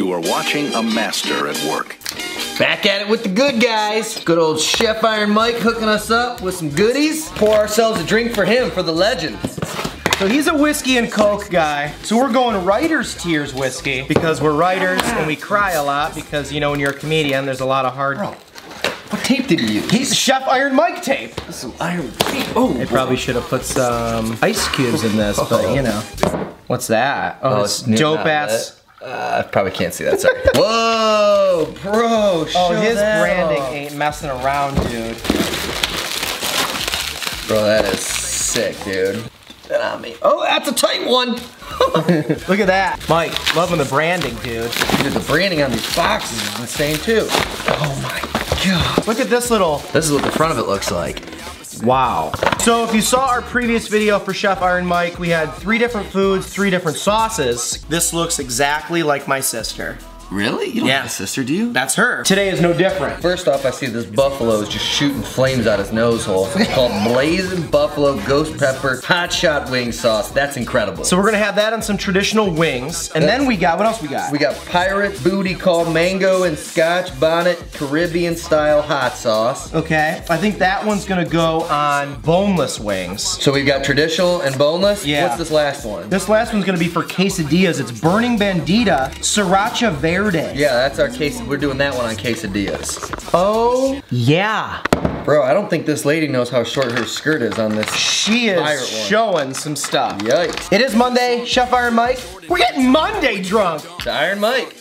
You are watching a master at work. Back at it with the good guys. Good old Chef Iron Mike hooking us up with some goodies. Pour ourselves a drink for him, for the legend. So he's a whiskey and Coke guy, so we're going Writer's Tears whiskey because we're writers and we cry a lot because, you know, when you're a comedian, there's a lot of hard... Bro, what tape did you use? He's Chef Iron Mike tape. This is Iron Tape. Oh, they probably should have put some ice cubes in this, but you know. What's that? Oh, it's dope ass. I probably can't see that, sorry. Whoa, bro, show his branding ain't messing around, dude. Bro, that is sick, dude. Oh, that's a tight one. Look at that. Mike, loving the branding, dude. Dude, the branding on these boxes is insane, too. Oh my God. Look at this little. This is what the front of it looks like. Wow. So if you saw our previous video for Chef Iron Mike, we had 3 different foods, 3 different sauces. This looks exactly like my sister. Really? You don't have a sister, do you? That's her. Today is no different. First off, I see this buffalo is just shooting flames out his nose hole. It's called Blazing Buffalo Ghost Pepper Hot Shot Wing Sauce. That's incredible. So we're gonna have that on some traditional wings. And then we got, what else we got? We got Pirate Booty called Mango and Scotch Bonnet Caribbean Style Hot Sauce. Okay, I think that one's gonna go on boneless wings. So we've got traditional and boneless? Yeah. What's this last one? This last one's gonna be for quesadillas. It's Burning Bandita Sriracha Verde. Yeah, that's our quesadilla. We're doing that one on quesadillas. Oh, yeah. Bro, I don't think this lady knows how short her skirt is on this. She is showing some stuff. Yikes. It is Monday, Chef Iron Mike. We're getting Monday drunk. It's Iron Mike.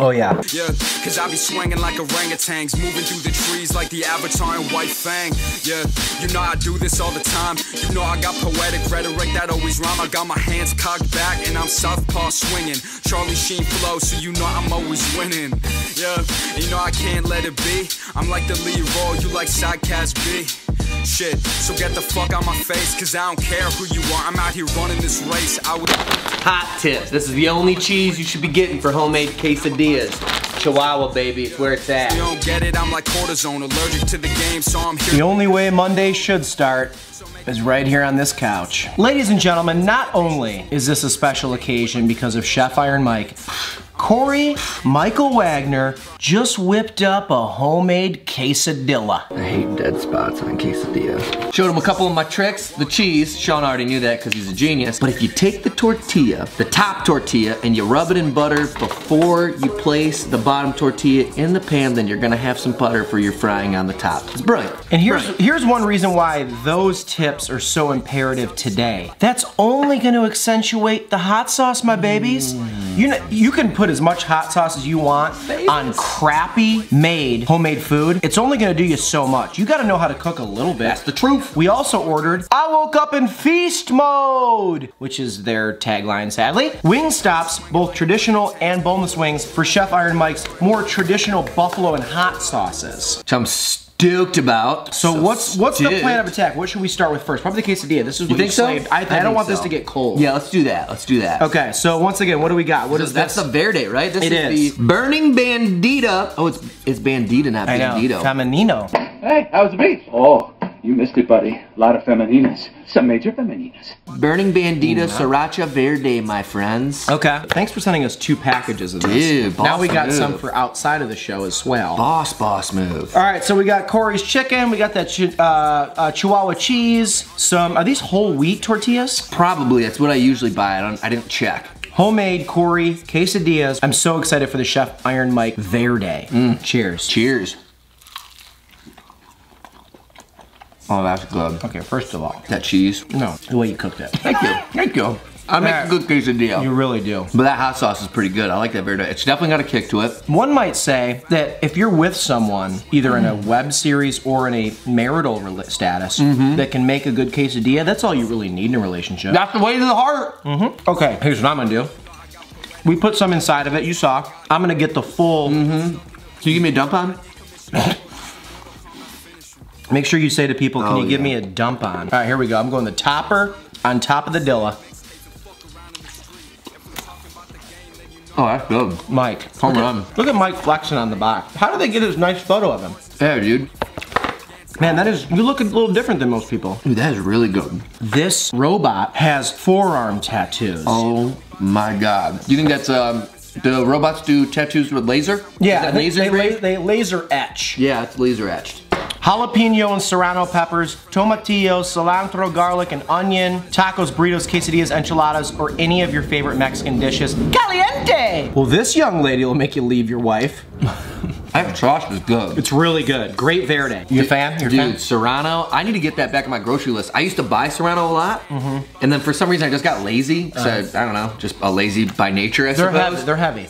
Oh yeah. Yeah, cause I be swinging like orangutans, moving through the trees like the Avatar and White Fang. Yeah, you know I do this all the time. You know I got poetic rhetoric that always rhyme. I got my hands cocked back and I'm southpaw swinging. Charlie Sheen flow, so you know I'm always winning. Yeah, and you know I can't let it be. I'm like the lead role, you like side cast B. Shit, so get the fuck out my face, cause I don't care who you are, I'm out here running this race. Hot tips, this is the only cheese you should be getting for homemade quesadillas. Chihuahua, baby, it's where it's at. You don't get it, I'm like cortisone, allergic to the game, so I'm here. The only way Monday should start is right here on this couch. Ladies and gentlemen, not only is this a special occasion because of Chef Iron Mike, Corey Michael Wagner just whipped up a homemade quesadilla. I hate dead spots on quesadillas. Showed him a couple of my tricks. The cheese, Sean already knew that because he's a genius. But if you take the tortilla, the top tortilla, and you rub it in butter before you place the bottom tortilla in the pan, then you're gonna have some butter for your frying on the top. It's brilliant. And here's one reason why those tips are so imperative today. That's only gonna accentuate the hot sauce, my babies. You know, you can put as much hot sauce as you want on crappy made homemade food. It's only gonna do you so much. You gotta know how to cook a little bit. That's the truth. We also ordered I Woke Up in Feast Mode, which is their tagline, sadly. Wing Stops, both traditional and boneless wings for Chef Iron Mike's more traditional buffalo and hot sauces. So I'm stoked about. So what's the plan of attack? What should we start with first? Probably the quesadilla. This is what you slaved. I don't want this to get cold. Yeah, let's do that. Let's do that. Okay, so once again, what do we got? What is this? That's the verde, right? This is the Burning Bandita. Oh, it's bandita, not bandito. Femenino. Hey, how's the beach? Oh, you missed it, buddy. A lot of femeninas. Some major femeninas. Burning Bandita Sriracha Verde, my friends. Okay. Thanks for sending us 2 packages of this. Dude, now we got some for outside of the show as well. Boss move. All right, so we got Corey's chicken. We got that Chihuahua cheese. Some, are these whole wheat tortillas? Probably. That's what I usually buy. I didn't check. Homemade Corey quesadillas. I'm so excited for the Chef Iron Mike Verde. Mm. Cheers. Cheers. Oh, that's good. Okay, first of all. That cheese? No, the way you cooked it. Thank you, thank you. I make a good quesadilla. You really do. But that hot sauce is pretty good. I like that very much. It's definitely got a kick to it. One might say that if you're with someone, either in a web series or in a marital status, that can make a good quesadilla, that's all you really need in a relationship. That's the way to the heart. Okay, here's what I'm gonna do. We put some inside of it, you saw. I'm gonna get the full. Can you give me a dump on it? Make sure you say to people, can you give me a dump on? All right, here we go. I'm going the topper on top of the dilla. Oh, that's good. Mike. Home run. Look at Mike flexing on the box. How do they get this nice photo of him? Yeah, dude. Man, that is, you look a little different than most people. Dude, that is really good. This robot has forearm tattoos. Oh My God. You think that's, do robots do tattoos with laser? Yeah, they laser etch. Yeah, it's laser etched. Jalapeno and serrano peppers, tomatillos, cilantro, garlic, and onion, tacos, burritos, quesadillas, enchiladas, or any of your favorite Mexican dishes. Caliente! Well, this young lady will make you leave your wife. That sauce is good. It's really good. Great verde. You a fan? You're dude, serrano. I need to get that back on my grocery list. I used to buy serrano a lot, and then for some reason I just got lazy. So I don't know, just a lazy by nature. They're heavy.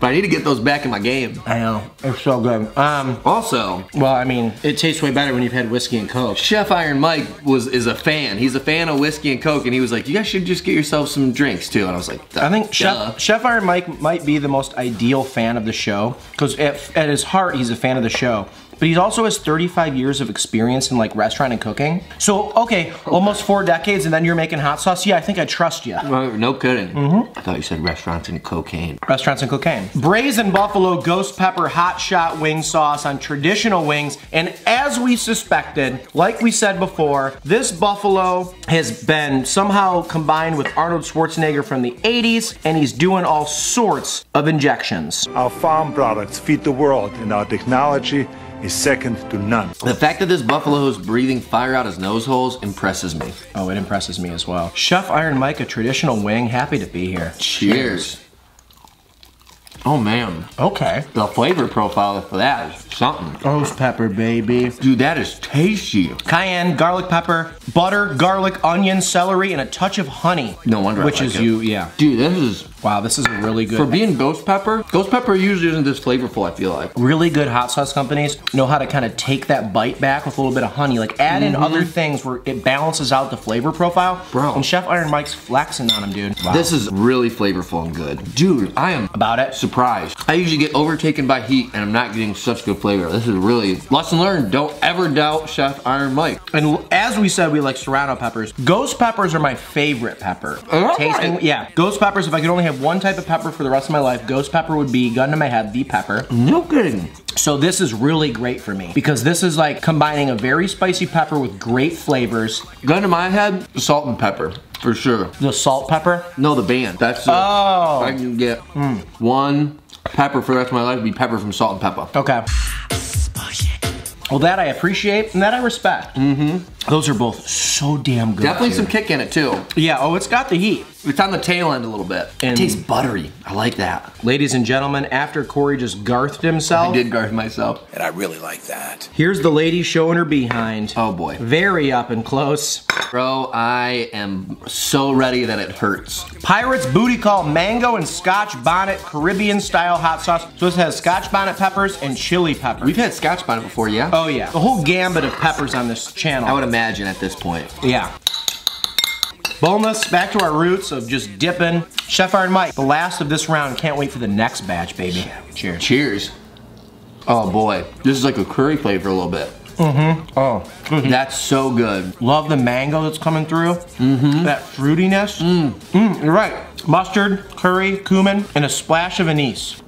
But I need to get those back in my game. I know. It's so good. Also, well, I mean, it tastes way better when you've had whiskey and Coke. Chef Iron Mike is a fan. He's a fan of whiskey and Coke, and he was like, you guys should just get yourself some drinks too. And I was like, duh. I think Chef Iron Mike might be the most ideal fan of the show, because at his heart, he's a fan of the show. But he also has 35 years of experience in like restaurant and cooking. So, okay, almost 4 decades, and then you're making hot sauce? Yeah, I think I trust you. No kidding. I thought you said restaurants and cocaine. Restaurants and cocaine. Blazing Buffalo Ghost Pepper Hot Shot Wing Sauce on traditional wings. And as we suspected, like we said before, this buffalo has been somehow combined with Arnold Schwarzenegger from the 80s, and he's doing all sorts of injections. Our farm products feed the world, and our technology is second to none. The fact that this buffalo is breathing fire out his nose holes impresses me. Oh, it impresses me as well. Chef Iron Mike, a traditional wing, happy to be here. Cheers. Oh man. Okay. The flavor profile for that is something. Ghost pepper, baby. Dude, that is tasty. Cayenne, garlic pepper, butter, garlic, onion, celery, and a touch of honey. No wonder. Which I like is it. You, yeah. Dude, this is. Wow, this is a really good. For being ghost pepper usually isn't this flavorful, I feel like. Really good hot sauce companies know how to kind of take that bite back with a little bit of honey. Like add in other things where it balances out the flavor profile. Bro. And Chef Iron Mike's flexing on him, dude. Wow. This is really flavorful and good. Dude, I am about it. Surprised. I usually get overtaken by heat and I'm not getting such good flavor. This is really, lesson learned, don't ever doubt Chef Iron Mike. And as we said, we like serrano peppers. Ghost peppers are my favorite pepper. Tasting, yeah. Ghost peppers, if I could only have one type of pepper for the rest of my life, ghost pepper would be, gun to my head, the pepper. No kidding. So this is really great for me because this is like combining a very spicy pepper with great flavors. Gun to my head, Salt-N-Pepa. For sure. The salt pepper? No, the band. That's oh. I can get one pepper for the rest of my life would be pepper from Salt-N-Pepa. Okay. Well, that I appreciate and that I respect. Those are both so damn good. Definitely some kick in it too. Yeah, oh, it's got the heat. It's on the tail end a little bit. And it tastes buttery. I like that. Ladies and gentlemen, after Corey just garthed himself. I did garth myself. And I really like that. Here's the lady showing her behind. Oh boy. Very up and close. Bro, I am so ready that it hurts. Pirate's Booty Call Mango and Scotch Bonnet Caribbean style hot sauce. So this has Scotch Bonnet peppers and chili peppers. We've had Scotch Bonnet before, yeah? Oh yeah. The whole gambit of peppers on this channel. I would imagine at this point. Yeah. Boneless, back to our roots of just dipping. Chef Iron Mike, the last of this round. Can't wait for the next batch, baby. Cheers. Cheers. Oh boy, this is like a curry flavor a little bit. That's so good. Love the mango that's coming through. That fruitiness. You're right. Mustard, curry, cumin, and a splash of anise.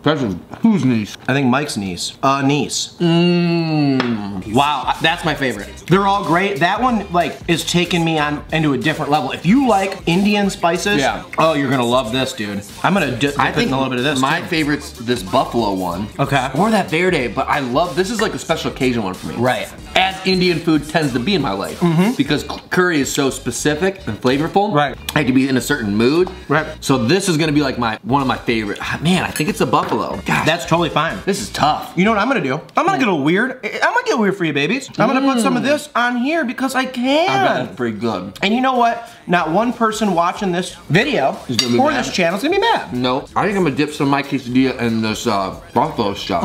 Who's anise? I think Mike's anise. Anise. Wow, that's my favorite. They're all great. That one like is taking me on into a different level. If you like Indian spices, oh, you're gonna love this, dude. I'm gonna dip in a little bit of this. My favorite's this buffalo one. Okay. Or that verde, but I love this is like a special occasion one for me. Right. As Indian food tends to be in my life, because curry is so specific and flavorful. Right. I have to be in a certain mood. Right. So this is gonna be like one of my favorite. Man, I think it's a buffalo. Gosh. That's totally fine. This is tough. You know what I'm gonna do? I'm gonna get a little weird. I'm gonna get weird for you, babies. I'm gonna put some of this on here because I can. I bet it's pretty good. And you know what? Not one person watching this video or this channel is gonna be mad. No, I think I'm gonna dip some of my quesadilla in this buffalo stuff.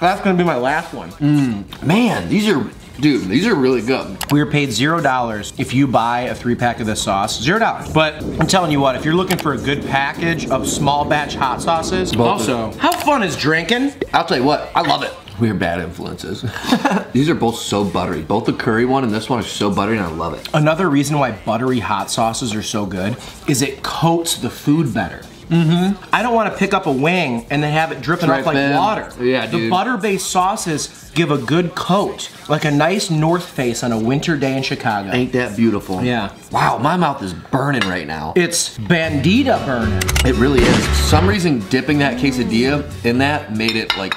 That's gonna be my last one. Man, these are. Dude, these are really good. We are paid $0 if you buy a 3-pack of this sauce. $0. But I'm telling you what, if you're looking for a good package of small batch hot sauces, also, how fun is drinking? I'll tell you what, I love it. We are bad influences. These are both so buttery. Both the curry one and this one are so buttery and I love it. Another reason why buttery hot sauces are so good is it coats the food better. Mm-hmm. I don't want to pick up a wing and then have it dripping off like water. Yeah, dude. The butter-based sauces give a good coat, like a nice North Face on a winter day in Chicago. Ain't that beautiful? Yeah. Wow, my mouth is burning right now. It's Bandita burning. It really is. For some reason, dipping that quesadilla in that made it like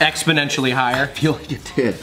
exponentially higher. I feel like it did.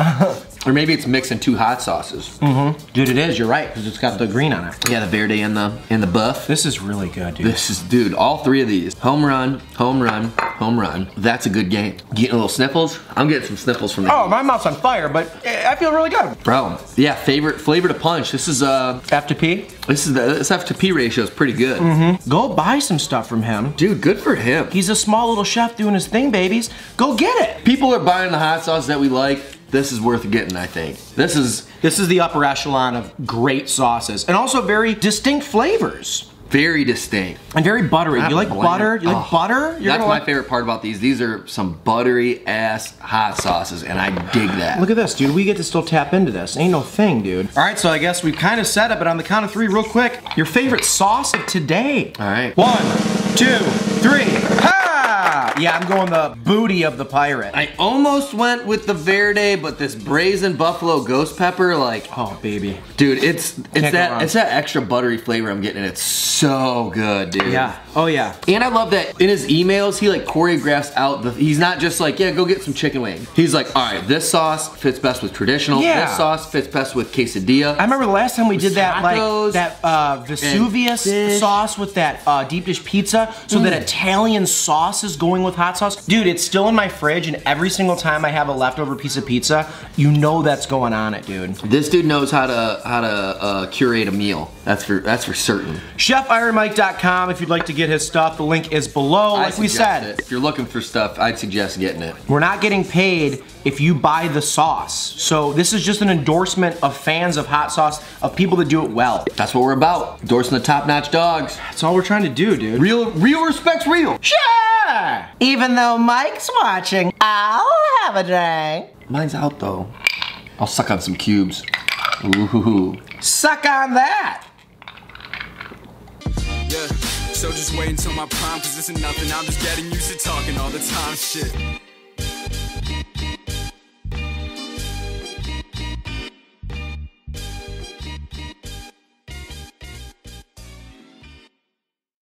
Or maybe it's mixing two hot sauces. Mm-hmm. Dude, it is. You're right, because it's got the green on it. Yeah, the verde and the buff. This is really good, dude. This is, dude, all three of these. Home run, home run, home run. That's a good game. Getting a little sniffles? I'm getting some sniffles from that. Oh, my mouth's on fire, but I feel really good. Bro, yeah, favorite flavor to punch. This is F to P. This F to P ratio is pretty good. Mm-hmm. Go buy some stuff from him. Dude, good for him. He's a small little chef doing his thing, babies. Go get it. People are buying the hot sauce that we like. This is worth getting, I think. This is the upper echelon of great sauces, and also very distinct flavors. Very distinct. And very buttery. You like butter? You like butter? That's my favorite part about these. These are some buttery ass hot sauces, and I dig that. Look at this, dude. We get to still tap into this. Ain't no thing, dude. All right, so I guess we kind of set up it on the count of three real quick. Your favorite sauce of today. All right. 1, 2, 3. Yeah, I'm going the booty of the pirate. I almost went with the verde, but this blazing buffalo ghost pepper, like, oh baby, dude, it's that extra buttery flavor I'm getting. It's so good, dude. Yeah. Oh yeah. And I love that in his emails he like choreographs out. He's not just like, yeah, go get some chicken wing. He's like, all right, this sauce fits best with traditional. Yeah. This sauce fits best with quesadilla. I remember the last time we did that, like that Vesuvius sauce with that deep dish pizza. So that Italian sauce is going with hot sauce. Dude, it's still in my fridge, and every single time I have a leftover piece of pizza, you know that's going on it, dude. This dude knows how to curate a meal. That's for certain. ChefIronMike.com if you'd like to get his stuff. The link is below. Like we said, if you're looking for stuff, I'd suggest getting it. We're not getting paid if you buy the sauce. So this is just an endorsement of fans of hot sauce, of people that do it well. That's what we're about. Endorsing the top-notch dogs. That's all we're trying to do, dude. Real respects real. Chef! Even though Mike's watching, I'll have a drink. Mine's out though. I'll suck on some cubes. Ooh. Suck on that. Yeah, so just wait until my prime, cause this is nothing. I'm just getting used to talking all the time, shit.